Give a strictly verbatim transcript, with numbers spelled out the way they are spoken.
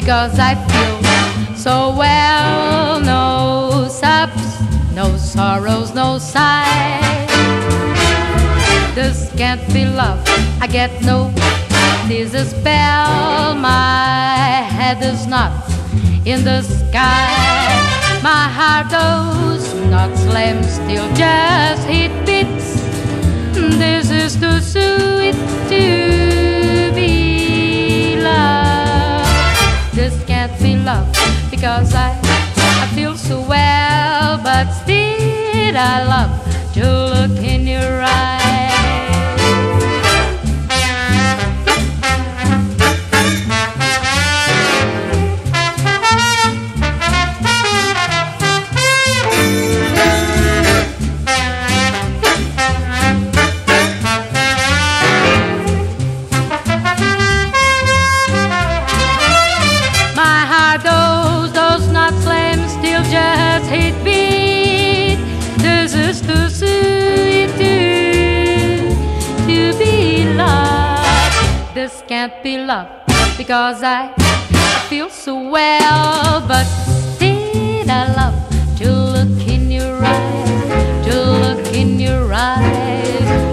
because I feel so well. No sobs, no sorrows, no sighs. This can't be love, I get no. This is a spell, my head is not in the sky. My heart does not slam still, just it beats. This is too sweet to be loved. This can't be love because I, I feel so well, but still I love to look in your eyes. This can't be love because I feel so well, but still I love to look in your eyes, to look in your eyes.